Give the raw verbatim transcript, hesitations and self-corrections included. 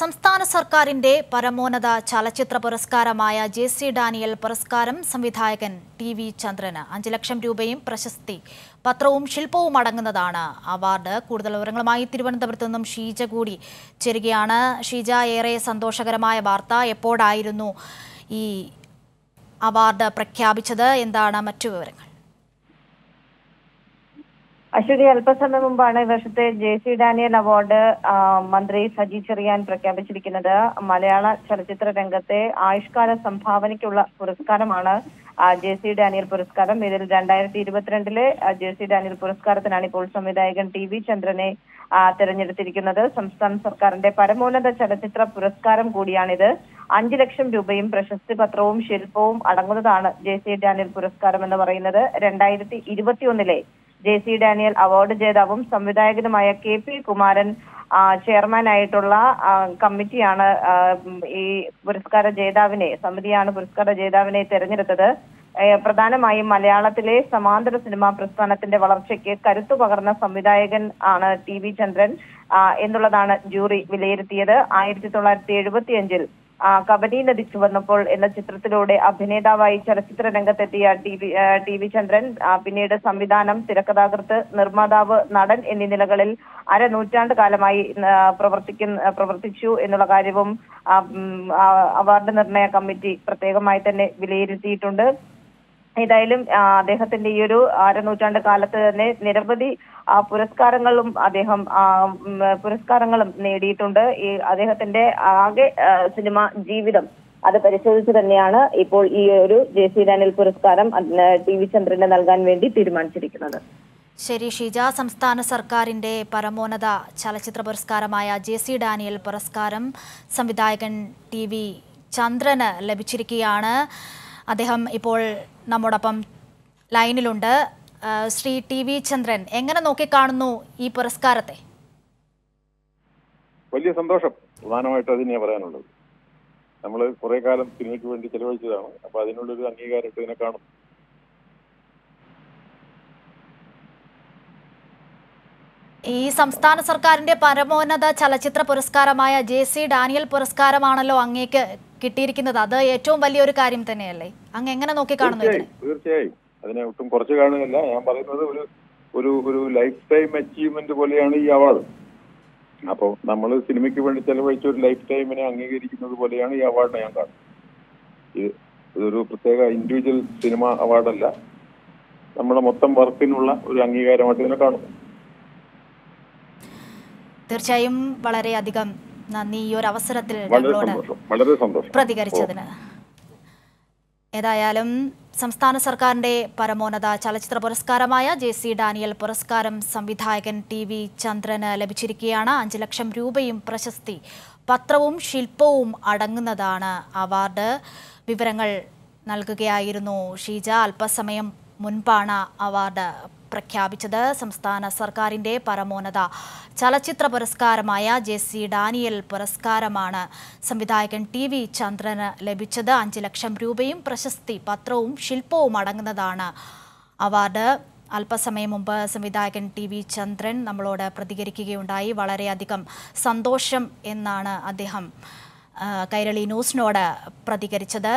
സംസ്ഥാന സർക്കാരിന്റെ പരമോന്നത ചലച്ചിത്ര പുരസ്കാരമായ ജെ സി ഡാനിയൽ പുരസ്കാരം സംവിധായകൻ ടി വി ചന്ദ്രന് അഞ്ച് ലക്ഷം രൂപയും പ്രശസ്തി പത്രവും ശില്പവും അടങ്ങുന്നതാണ് അവാർഡ്. കൂടുതൽ വിവരങ്ങളുമായി തിരുവനന്തപുരത്ത് നിന്നും ഷീജ കൂടി ചേരുകയാണ്. ഷീജ, ഏറെ സന്തോഷകരമായ വാർത്ത. എപ്പോഴായിരുന്നു ഈ അവാർഡ് പ്രഖ്യാപിച്ചത്? എന്താണ് മറ്റു വിവരങ്ങൾ? അശ്വതി, അല്പസമയം മുമ്പാണ് ഈ വർഷത്തെ ജെ സി ഡാനിയൽ അവാർഡ് മന്ത്രി സജി ചെറിയാൻ പ്രഖ്യാപിച്ചിരിക്കുന്നത്. മലയാള ചലച്ചിത്ര രംഗത്തെ ആയുഷ്കാല സംഭാവനയ്ക്കുള്ള പുരസ്കാരമാണ് ജെ സി ഡാനിയൽ പുരസ്കാരം. ഇതിൽ രണ്ടായിരത്തി ഇരുപത്തിരണ്ടിലെ ജെ സി ഡാനിയൽ പുരസ്കാരത്തിനാണ് ഇപ്പോൾ സംവിധായകൻ ടി വി ചന്ദ്രനെ തെരഞ്ഞെടുത്തിരിക്കുന്നത്. സംസ്ഥാന സർക്കാരിന്റെ പരമോന്നത ചലച്ചിത്ര പുരസ്കാരം കൂടിയാണിത്. അഞ്ചു ലക്ഷം രൂപയും പ്രശസ്തി പത്രവും ശില്പവും അടങ്ങുന്നതാണ് ജെ സി ഡാനിയൽ പുരസ്കാരം എന്ന് പറയുന്നത്. രണ്ടായിരത്തി ഇരുപത്തിയൊന്നിലെ ജെ സി ഡാനിയൽ അവാർഡ് ജേതാവും സംവിധായകനുമായ കെ പി കുമാരൻ ചെയർമാനായിട്ടുള്ള കമ്മിറ്റിയാണ് ഈ പുരസ്കാര ജേതാവിനെ സമിതിയാണ് പുരസ്കാര ജേതാവിനെ തെരഞ്ഞെടുത്തത്. പ്രധാനമായും മലയാളത്തിലെ സമാന്തര സിനിമാ പ്രസ്ഥാനത്തിന്റെ വളർച്ചയ്ക്ക് കരുത്തു പകർന്ന സംവിധായകൻ ആണ് ടി വി ചന്ദ്രൻ എന്നുള്ളതാണ് ജൂറി വിലയിരുത്തിയത്. ആയിരത്തി തൊള്ളായിരത്തി എഴുപത്തി അഞ്ചിൽ കബനി നദി ചുവന്നപ്പോൾ എന്ന ചിത്രത്തിലൂടെ അഭിനേതാവായി ചലച്ചിത്ര രംഗത്തെത്തിയ ടി വി ചന്ദ്രൻ പിന്നീട് സംവിധാനം, തിരക്കഥാകൃത്ത്, നിർമ്മാതാവ്, നടൻ എന്നീ നിലകളിൽ അരനൂറ്റാണ്ട് കാലമായി പ്രവർത്തിക്കുന്ന പ്രവർത്തിച്ചു എന്നുള്ള കാര്യവും അവാർഡ് നിർണയ കമ്മിറ്റി പ്രത്യേകമായി തന്നെ വിലയിരുത്തിയിട്ടുണ്ട്. ഏതായാലും അദ്ദേഹത്തിന്റെ ഈ ഒരു അരനൂറ്റാണ്ട് കാലത്ത് തന്നെ നിരവധി പുരസ്കാരങ്ങളും അദ്ദേഹം പുരസ്കാരങ്ങളും നേടിയിട്ടുണ്ട്. ഈ അദ്ദേഹത്തിന്റെ ആകെ സിനിമാ ജീവിതം അത് പരിശോധിച്ച് തന്നെയാണ് ഇപ്പോൾ ഈ ഒരു ജെ സി ഡാനിയൽ പുരസ്കാരം ടി വി ചന്ദ്രന് നൽകാൻ വേണ്ടി തീരുമാനിച്ചിരിക്കുന്നത്. ശരി ഷീജ, സംസ്ഥാന സർക്കാരിന്റെ പരമോന്നത ചലച്ചിത്ര പുരസ്കാരമായ ജെ സി ഡാനിയൽ പുരസ്കാരം സംവിധായകൻ ടി വി ചന്ദ്രന് ലഭിച്ചിരിക്കുകയാണ്. അദ്ദേഹം ഇപ്പോൾ നമ്മോടൊപ്പം ലൈനിലുണ്ട്. ശ്രീ ടി വി ചന്ദ്രൻ, എങ്ങനെ നോക്കിക്കാണുന്നു ഈ പുരസ്കാരത്തെ? വലിയ സന്തോഷം. പ്രധാനമായിട്ട് അതിനെ പറയാനുള്ളത്, നമ്മൾ കുറെ കാലം സിനിമയ്ക്ക് വേണ്ടി ചെലവഴിച്ചതാണ്. അപ്പൊ അതിനുള്ളൊരു അംഗീകാരമായിട്ട് ഇതിനെ കാണും. ഈ സംസ്ഥാന സർക്കാരിന്റെ പരമോന്നത ചലച്ചിത്ര പുരസ്കാരമായ ജെ സി ഡാനിയൽ പുരസ്കാരമാണല്ലോ അങ്ങേക്ക് കിട്ടിയിരിക്കുന്നത്. അത് ഏറ്റവും വലിയൊരു കാര്യം തന്നെയല്ലേ? അങ്ങ് എങ്ങനെ നോക്കി കാണുന്നു? തീർച്ചയായും അതിനെ ഒട്ടും കുറച്ച് കാണുകയല്ല. ഞാൻ പറയുന്നത് ഒരു ഒരു ഒരു ലൈഫ് ടൈം അച്ചീവ്മെന്റ് പോലെയാണ് ഈ അവാർഡ്. അപ്പോൾ നമ്മൾ സിനിമയ്ക്ക് വേണ്ടി ചെലവഴിച്ച ഒരു ലൈഫ് ടൈമിനെ അംഗീകരിക്കുന്നത് പോലെയാണ് ഈ അവാർഡിനെ ഞാൻ കാണുന്നത്. ഇത് ഇതൊരു പ്രത്യേക ഇൻഡിവിജ്വൽ സിനിമ അവാർഡല്ല, നമ്മുടെ മൊത്തം വർക്കിനുള്ള ഒരു അംഗീകാരമായിട്ട് ഇതിനെ കാണുന്നു. തീർച്ചയായും വളരെയധികം നന്ദി ഈ ഒരു അവസരത്തിൽ പ്രതികരിച്ചതിന്. ഏതായാലും സംസ്ഥാന സർക്കാരിന്റെ പരമോന്നത ചലച്ചിത്ര പുരസ്കാരമായ ജെ സി ഡാനിയൽ പുരസ്കാരം സംവിധായകൻ ടി വി ചന്ദ്രന് ലഭിച്ചിരിക്കുകയാണ്. അഞ്ച് ലക്ഷം രൂപയും പ്രശസ്തി പത്രവും ശില്പവും അടങ്ങുന്നതാണ് അവാർഡ്. വിവരങ്ങൾ നൽകുകയായിരുന്നു ഷീജ. അല്പസമയം മുൻപാണ് അവാർഡ് പ്രഖ്യാപിച്ചത്. സംസ്ഥാന സർക്കാരിന്റെ പരമോന്നത ചലച്ചിത്ര പുരസ്കാരമായ ജെ സി ഡാനിയൽ പുരസ്കാരമാണ് സംവിധായകൻ ടി വി ചന്ദ്രന് ലഭിച്ചത്. അഞ്ച് ലക്ഷം രൂപയും പ്രശസ്തി പത്രവും ശില്പവും അടങ്ങുന്നതാണ് അവാർഡ്. അല്പസമയം മുമ്പ് സംവിധായകൻ ടി വി ചന്ദ്രൻ നമ്മളോട് പ്രതികരിക്കുകയുണ്ടായി. വളരെയധികം സന്തോഷം എന്നാണ് അദ്ദേഹം കൈരളി ന്യൂസിനോട് പ്രതികരിച്ചത്.